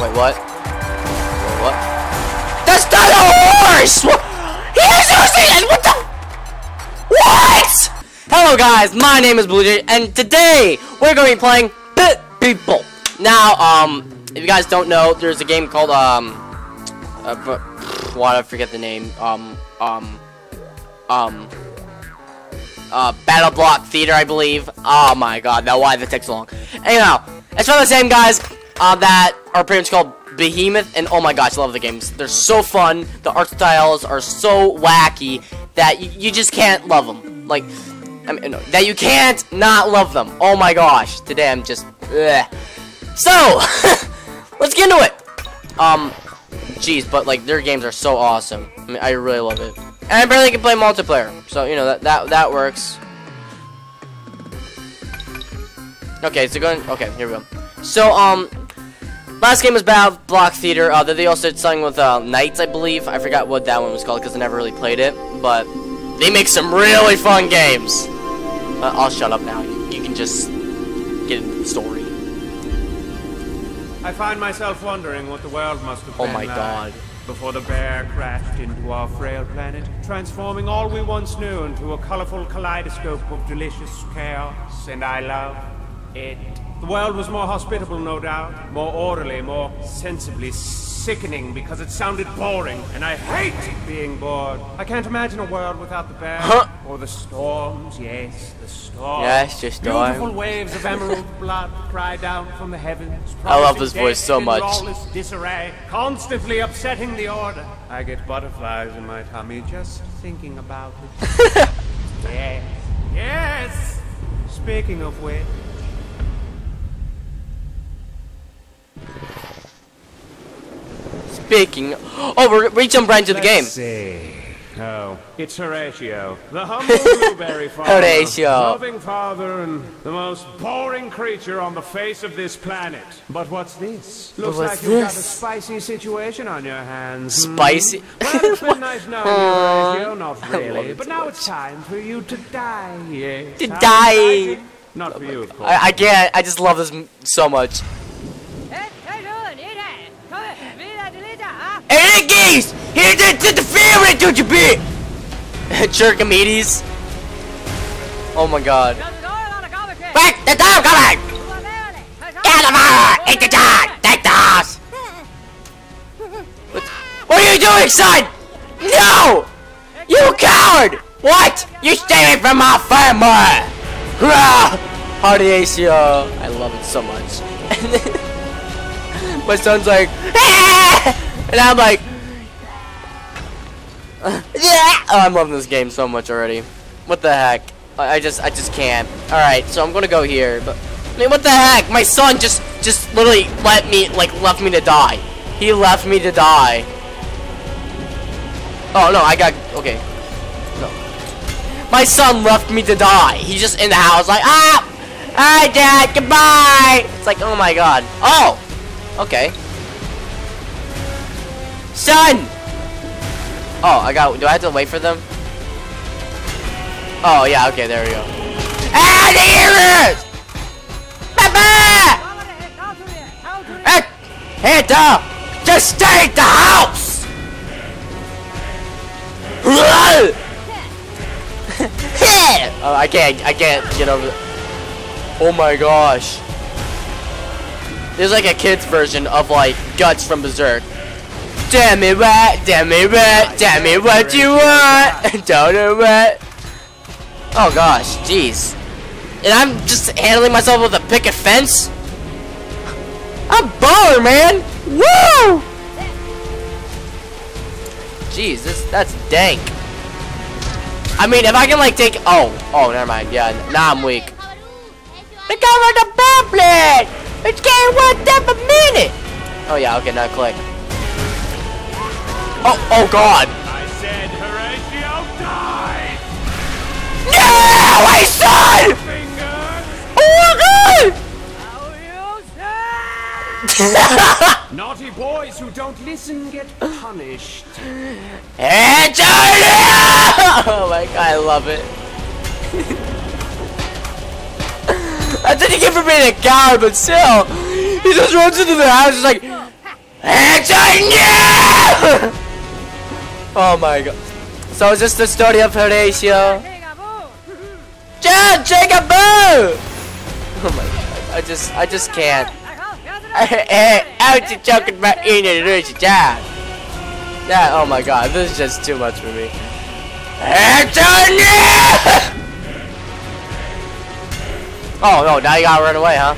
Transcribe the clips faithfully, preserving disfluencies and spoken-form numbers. Wait, what? Wait, what? That's not a horse! What? He was using it! What the? What? Hello guys, my name is BlueDigit, and today we're going to be playing Pit People. Now, um, if you guys don't know, there's a game called, um, uh, but, why did I forget the name? Um, um, um, uh, Battle Block Theater, I believe. Oh my god, now why did it take so long? Anyhow, it's from the same guys, uh, that are pretty much called Behemoth, and oh my gosh, I love the games. They're so fun, the art styles are so wacky that you, you just can't love them. Like, I mean, no, that you can't not love them. Oh my gosh, today I'm just, ugh. So, let's get into it. Um, jeez, but like their games are so awesome. I mean, I really love it. And I barely can play multiplayer, so you know that that that works. Okay, so going. Okay, here we go. So um, last game was Battle Block Theater. Uh, they also did something with uh, Knights, I believe. I forgot what that one was called because I never really played it. But they make some really fun games. Uh, I'll shut up now. You, you can just get into the story. I find myself wondering what the world must have been. Oh my god. Before the bear crashed into our frail planet, transforming all we once knew into a colorful kaleidoscope of delicious chaos, and I love it. The world was more hospitable, no doubt, more orderly, more sensibly sickening because it sounded boring, and I hate being bored. I can't imagine a world without the bear, huh? Or the storms, yes, the storms. Yes, just beautiful waves of emerald blood cry down from the heavens. I love this voice so much. Lawless disarray, constantly upsetting the order. I get butterflies in my tummy just thinking about it. Yes, yes. Speaking of which. Speaking. Oh, we're reaching branch of the game. See. Oh, it's Horatio, the humble blueberry farmer, Horatio. Loving father and the most boring creature on the face of this planet. But what's this? Looks like you've got a spicy situation on your hands. Spicy? Hmm? Well, it's been nice knowing you, Horatio. Not really. But now it's time for you to die. Yes. To die. Not for you, of course. I, I can't. I just love this m so much. Hey, geese! Here's it to the family, don't you be? Jerkamedes. Oh my god. Wait, the dog coming! Get him out! Eat the dog! Take the horse! What are you doing, son? No! You coward! What? You stay from my family! Hurrah! Horatio. I love it so much. My son's like, ah! And I'm like, yeah! Oh, I'm loving this game so much already. What the heck? I, I just, I just can't. All right, so I'm gonna go here. But I mean, what the heck? My son just, just literally let me, like, left me to die. He left me to die. Oh no, I got okay. No, my son left me to die. He's just in the house, like, ah, hi, Dad, goodbye. It's like, oh my god. Oh, okay. Son! Oh, I got. Do I have to wait for them? Oh, yeah, okay, there we go. Ah, the heroes! Papa! Hey, dog! Just stay at the house! Oh, I can't, I can't get over it. Oh my gosh. There's like a kid's version of like Guts from Berserk. Tell me what, tell me what, tell me what you want. Don't know what. Oh gosh, jeez. And I'm just handling myself with a picket fence? I'm baller, man! Woo! Jeez, this, that's dank. I mean, if I can like take, oh, oh, never mind, yeah, now I'm weak. Look over the pamphlet! It's getting one step a minute! Oh yeah, okay, now click. Oh, oh god! I said Horatio died! No! My son! Oh my god! How you say? Naughty boys who don't listen get punished. It's Horatio! Oh my god, I love it. I didn't get for being a coward, but still. He just runs into the house, just like, Action! Yeah! Oh my god. So is this the story of Horatio? John, Jacoboo! Oh my god, I just, I just can't. I was just talking about English, John. That, oh my god, this is just too much for me. Action! Yeah! Oh no, now you gotta run away, huh?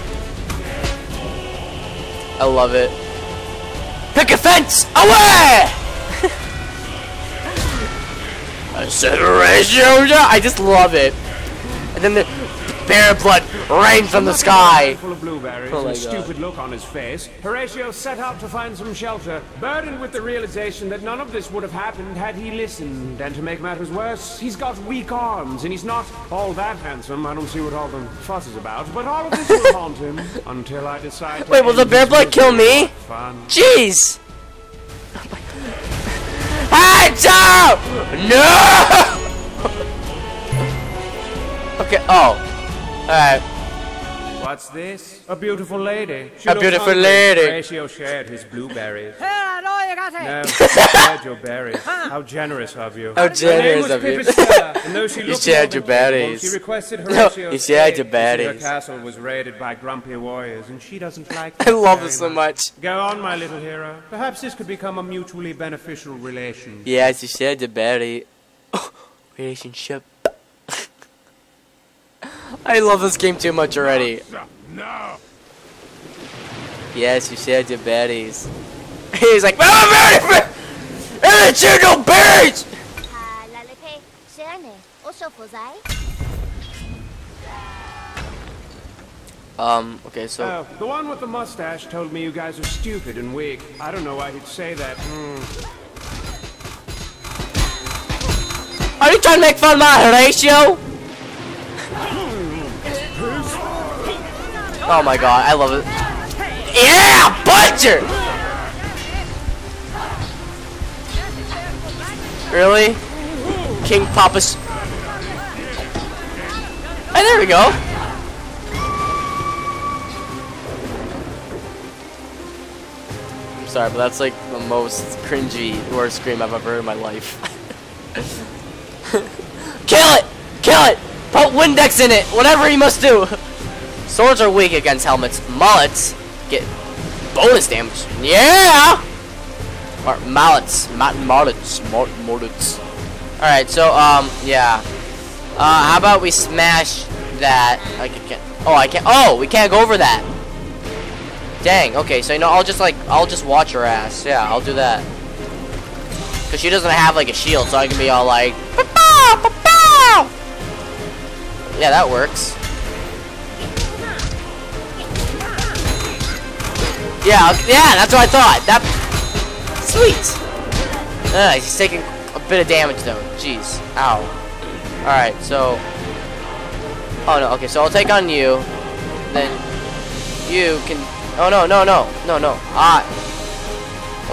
I love it. Pick a fence! Away! I said Horatio! I just love it. And then the bear blood rained from the sky. Full of blueberries and a stupid look on his face, Horatio set out to find some shelter, burdened with the realization that none of this would have happened had he listened. And to make matters worse, he's got weak arms, and he's not all that handsome. I don't see what all the fuss is about, but all of this will haunt him until I decide to... Wait, will the bear blood kill me? Fun. Jeez! Oh my God. No! Okay, oh. Alright. What's this? A beautiful lady. She a beautiful lady. Horatio shared his blueberries. No, you shared your berries. How generous of you. How generous of you. And though she you shared your berries. She requested Horatio. No, you shared your berries. Her castle was raided by grumpy warriors, and she doesn't like this. I love it so much. Go on, my little hero. Perhaps this could become a mutually beneficial relation. Yes, you shared the berry. Oh, relationship. I love this game too much already. No. Yes, you shared your berries. He's like, oh, I shared no berries! Um, okay, so... Oh, the one with the mustache told me you guys are stupid and weak. I don't know why he'd say that. Mm. Are you trying to make fun of my Horatio? Oh my god, I love it. Yeah, butcher! Really? King Papa's. Hey, there we go. I'm sorry, but that's like the most cringy, worst scream I've ever heard in my life. Kill it! Kill it! Put Windex in it! Whatever he must do! Swords are weak against helmets. Mullets get bonus damage. Yeah! Or mallets. Mullets. Mullets. Alright, so, um, yeah. Uh, how about we smash that? I can't. Oh, I can't. Oh, we can't go over that. Dang, okay, so, you know, I'll just, like, I'll just watch her ass. Yeah, I'll do that. Because she doesn't have, like, a shield, so I can be all like, pa-pow, pa-pow! Yeah, that works. Yeah, okay, yeah, that's what I thought. That sweet. Uh, he's taking a bit of damage though. Jeez. Ow. Alright, so oh no, okay, so I'll take on you. Then you can oh no no no no no. Ah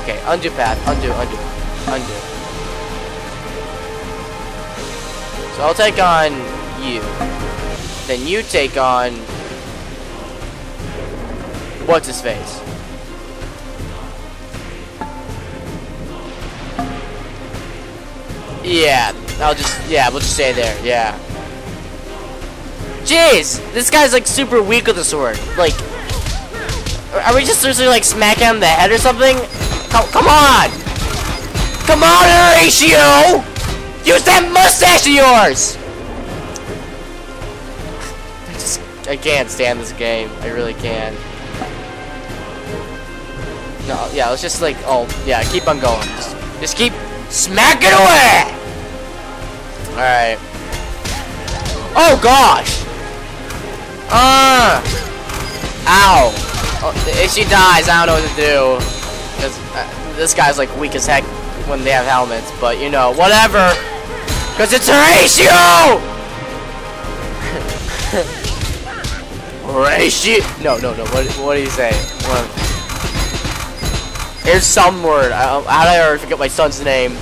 okay, undo path. Undo, undo, undo. So I'll take on you. Then you take on what's his face? Yeah, I'll just, yeah, we'll just stay there, yeah. Jeez, this guy's like super weak with the sword. Like, are we just seriously like smacking him in the head or something? Come, come on! Come on, Horatio! Use that mustache of yours! I just, I can't stand this game. I really can't. No, yeah, let's just like, oh, yeah, keep on going. Just, just keep smacking away! Alright. Oh, gosh! Uh, ow. Oh, if she dies, I don't know what to do. Because uh, this guy's like weak as heck when they have helmets, but you know, whatever. Because it's Horatio! Horatio! No, no, no, what, what do you say? What? Here's some word. How did I ever forget my son's name?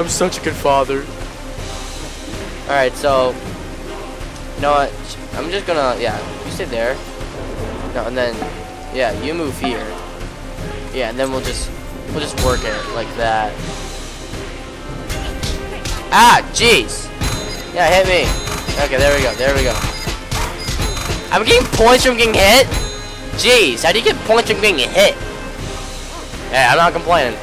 I'm such a good father. Alright, so. You know what? I'm just gonna. Yeah, you sit there. No, and then. Yeah, you move here. Yeah, and then we'll just we'll just work it like that. Ah, jeez. Yeah, hit me. Okay, there we go. There we go. I'm getting points from getting hit. Jeez, how do you get points from getting hit? Hey, I'm not complaining.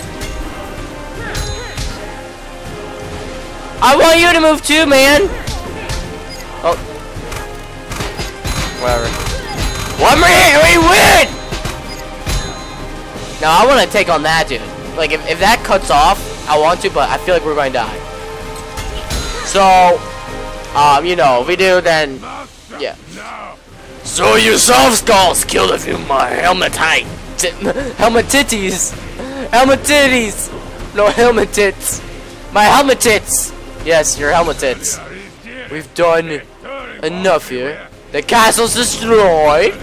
I want you to move too, man. Oh, whatever. One more hit, we win. No, I want to take on that dude. Like, if if that cuts off, I want to, but I feel like we're going to die. So, um, you know, if we do, then, yeah. So yourself, skulls, killed a few more helmet height. Helmet titties. Helmet titties. No, helmet tits. My helmet tits. Yes, your helmet tits. We've done enough here. The castle's destroyed.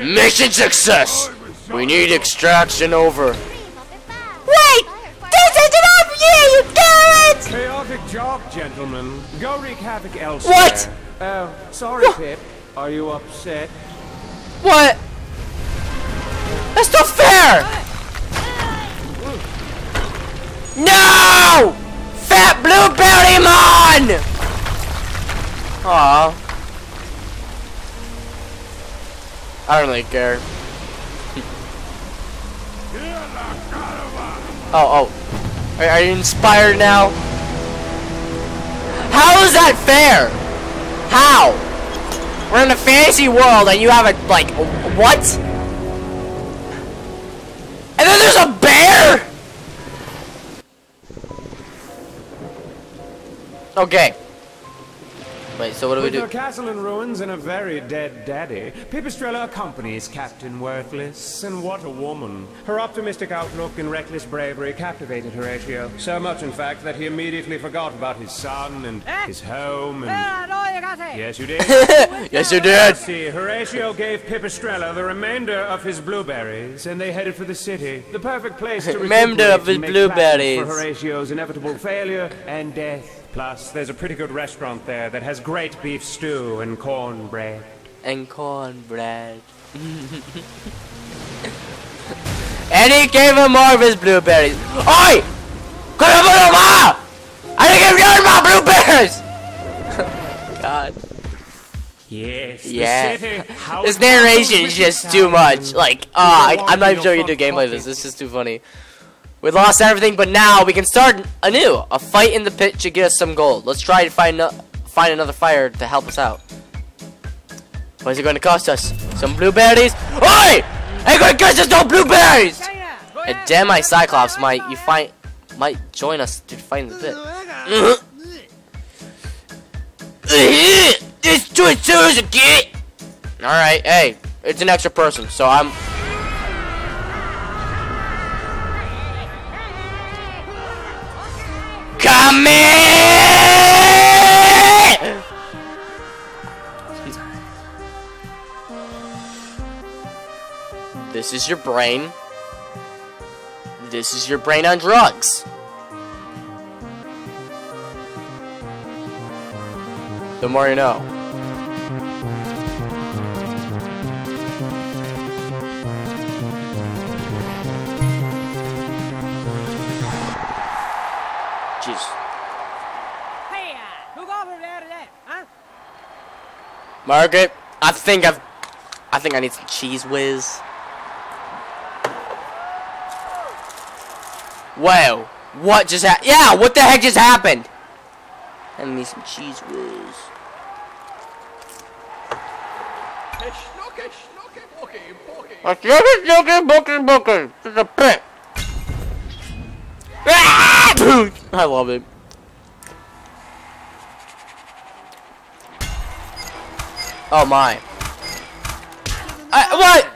Mission success. We need extraction over. Wait! This isn't up here, you guys! Chaotic job, gentlemen. Go wreak havoc elsewhere. What? Oh, uh, sorry, what? Pip. Are you upset? What? That's not fair! No! Fat blue bounty mon! Aw. I don't really care. Oh, oh. Are, are you inspired now? How is that fair? How? We're in a fantasy world and you have a, like, what? And then there's a bear? Okay. Wait, so what do we do? With your castle in ruins and a very dead daddy, Pipistrella accompanies Captain Worthless, and what a woman. Her optimistic outlook and reckless bravery captivated Horatio. So much, in fact, that he immediately forgot about his son and eh? his home and... Yes, you did. Yes, you did. See, Horatio gave Pipistrella the remainder of his blueberries, and they headed for the city. The perfect place to remember of his blueberries. For Horatio's inevitable failure and death. Plus, there's a pretty good restaurant there that has great beef stew and cornbread. And cornbread. And he gave him more of his blueberries. Oi! I didn't give you my blueberries! God. Yes. Yeah. This narration is just too much. Like, ah, uh, I'm not even sure you do gameplay of this. It's just too funny. We lost everything, but now we can start anew. A fight in the pit should get us some gold. Let's try to find no find another fire to help us out. What is it going to cost us? Some blueberries? Oi! Ain't going to cost us no blueberries! And damn, my Cyclops might you find might join us to fight in the pit. This too as soon as a kid. All right, hey, it's an extra person, so I'm. Come in! This is your brain. This is your brain on drugs. The more you know. Margaret, I think I've, I think I need some cheese whiz. Whoa, what just happened? Yeah, what the heck just happened? I need some cheese whiz. It's a pit. I love it. Oh my! I, what?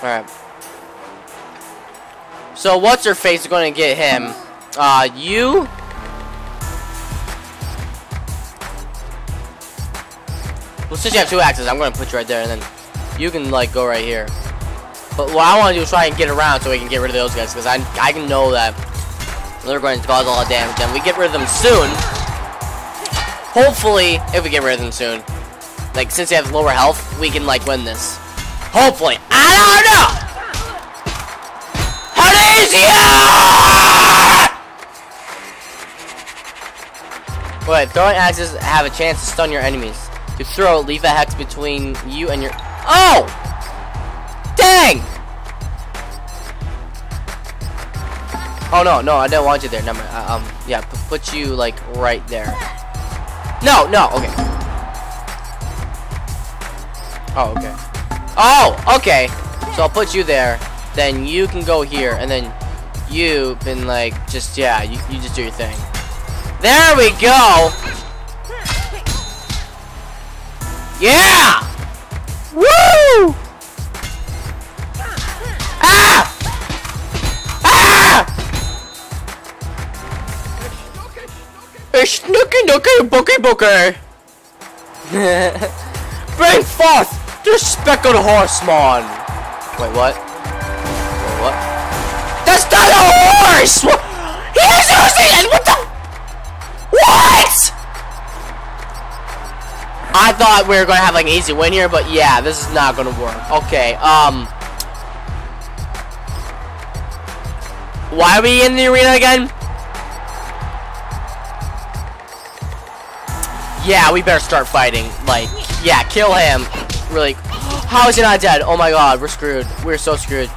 Alright. So what's her face is going to get him? Uh, you? Well, since you have two axes, I'm going to put you right there, and then you can like go right here. But what I want to do is try and get around so we can get rid of those guys, because I I can know that. They're going to cause all the damage, and we get rid of them soon. Hopefully, if we get rid of them soon, like, since they have lower health, we can, like, win this. Hopefully. I don't know! Horatio! Wait, throwing axes have a chance to stun your enemies. To throw, leave a hex between you and your... Oh! Dang! Oh, no, no, I don't want you there. Never mind. Uh, um, yeah, p put you, like, right there. No, no, okay. Oh, okay. Oh, okay. So I'll put you there. Then you can go here. And then you can, like, just, yeah, you, you just do your thing. There we go! Yeah! Woo! Ah! Snooky, nooky, bookie, bookie. Bring forth the speckled horseman. Wait, what? Wait, what? That's not a horse! What? He is using it! What the? What? I thought we were gonna have like an easy win here, but yeah, this is not gonna work. Okay, um. Why are we in the arena again? Yeah, we better start fighting. Like, yeah, kill him. Really. How is he not dead? Oh my god, we're screwed. We're so screwed.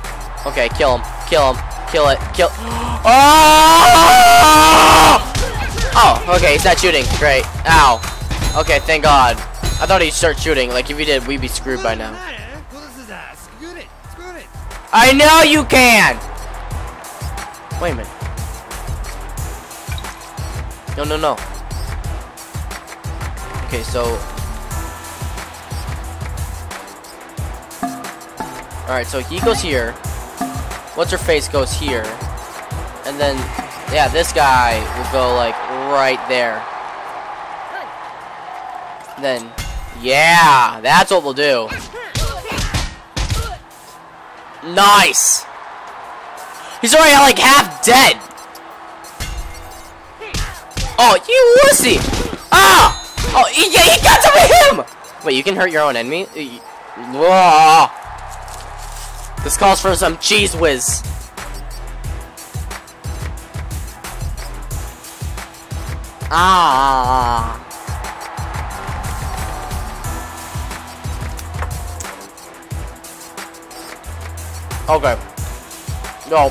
Okay, kill him. Kill him. Kill it. Kill. Oh! Oh, okay, he's not shooting. Great. Ow. Okay, thank god. I thought he'd start shooting. Like, if he did, we'd be screwed by now. I know you can! Wait a minute. No, no, no. Okay, so... Alright, so he goes here. What's-her-face goes here. And then, yeah, this guy will go, like, right there. And then, yeah! That's what we'll do. Nice! He's already, like, half dead! Oh, you wussy! Ah! Oh, he, he got to him! Wait, you can hurt your own enemy? Whoa. This calls for some cheese whiz. Ah. Okay. No.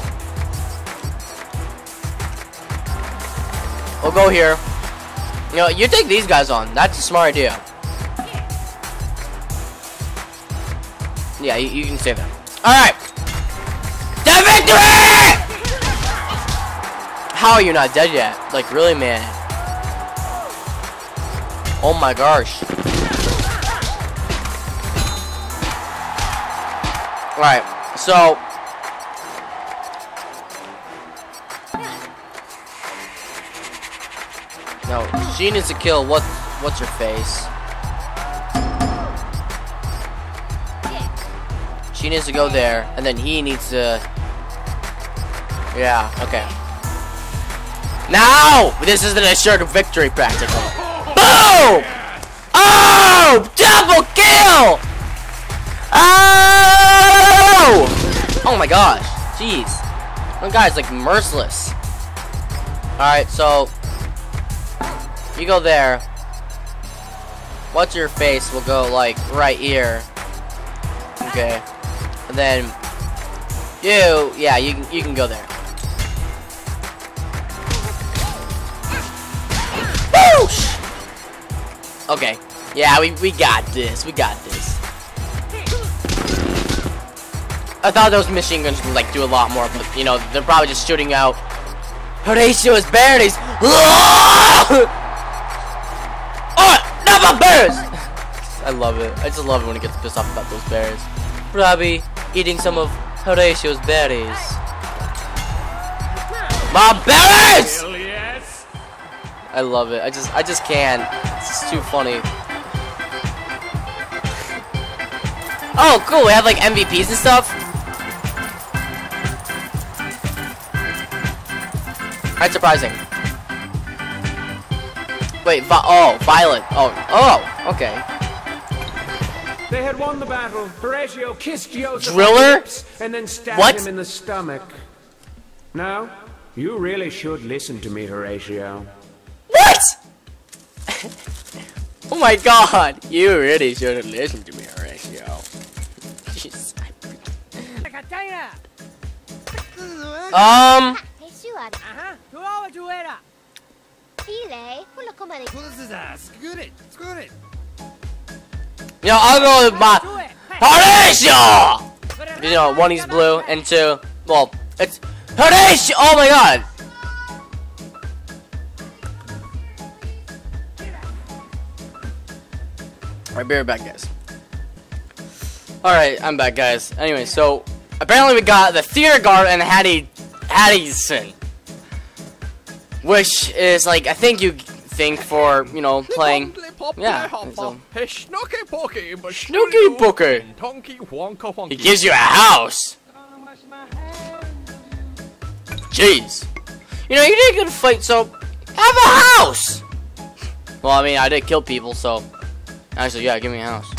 We'll go here. You know, you take these guys on. That's a smart idea. Yeah, you, you can save them. Alright! The victory! How are you not dead yet? Like, really, man? Oh my gosh. Alright, so... No, she needs to kill what what's her face. She needs to go there, and then he needs to. Yeah, okay. Now this isn't a sure victory practical. Boom! Oh! Double kill! Oh! Oh my gosh. Jeez. That guy's like merciless. Alright, so you go there. What's your face will go like right here. Okay. And then you, yeah, you can you can go there. Whoosh! Okay. Yeah, we we got this. We got this. I thought those machine guns would like do a lot more, but you know they're probably just shooting out. Horatio is Barry's. Bears! I love it. I just love it when he gets pissed off about those bears. Robbie eating some of Horatio's berries. My berries! I love it. I just, I just can't. It's just too funny. Oh, cool. We have like M V Ps and stuff. That's surprising. Wait, vi oh, violent. Oh, oh, okay. They had won the battle. Horatio kissed Joseph Driller? And then stabbed what? him in the stomach. No, you really should listen to me, Horatio. What? Oh my God! You really should listen to me, Horatio. Jeez. Um. You know, I'll go with my Horatio! You know, one, he's blue, and two, well, it's Horatio! Oh my God! Alright, be right back, guys. Alright, I'm back, guys. Anyway, so, apparently we got the theater guard and Hattie, Hattieson. Which is, like, I think you think for, you know, playing... Yeah, so. Snooky Booker. He gives you a house. Jeez. You know, you did a good fight, so have a house. Well, I mean, I did kill people, so actually, yeah, give me a house.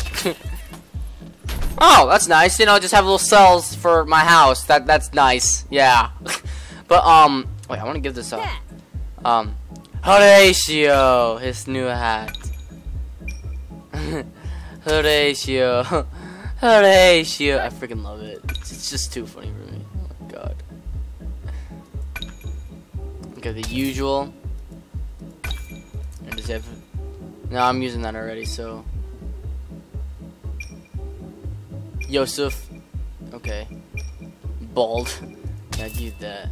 Oh, that's nice. You know, just have little cells for my house. That that's nice. Yeah. But um, wait, I want to give this up. Um, Horatio, his new hat. Horatio, Horatio, I freaking love it. It's just too funny for me. Oh my God. Okay, the usual. I just have. No, I'm using that already. So, Joseph. Okay. Bald. I get that.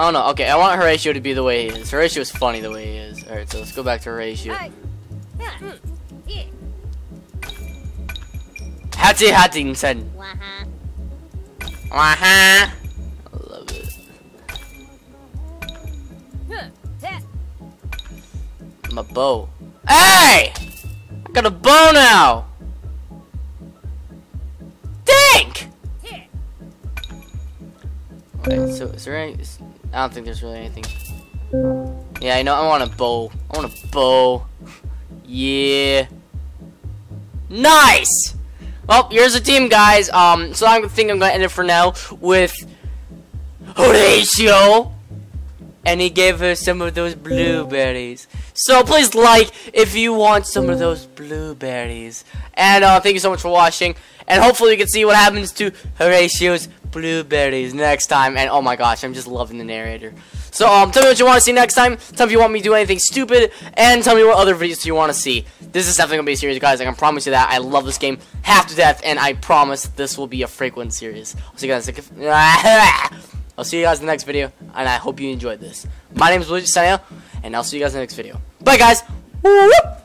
Oh no. Okay, I want Horatio to be the way he is. Horatio is funny the way he is. All right, so let's go back to Horatio. Hi. Hattie Hattington. Waha. Waha. I love it. My bow. Hey! I got a bow now! Dink! Alright, so is there any. I don't think there's really anything. Yeah, I know, I want a bow. I want a bow. Yeah. Nice! Well, here's the team, guys. Um, so I think I'm gonna end it for now with Horatio. And he gave her some of those blueberries. So please like if you want some of those blueberries. And uh, thank you so much for watching. And hopefully you can see what happens to Horatio's blueberries next time. And oh my gosh, I'm just loving the narrator. So um, tell me what you want to see next time. Tell me if you want me to do anything stupid, and tell me what other videos you want to see. This is definitely gonna be a series, guys. I can promise you that. I love this game half to death, and I promise this will be a frequent series. I'll see you guys. I'll see you guys in the next video, and I hope you enjoyed this. My name is BlueDigit, and I'll see you guys in the next video. Bye, guys. Whoop.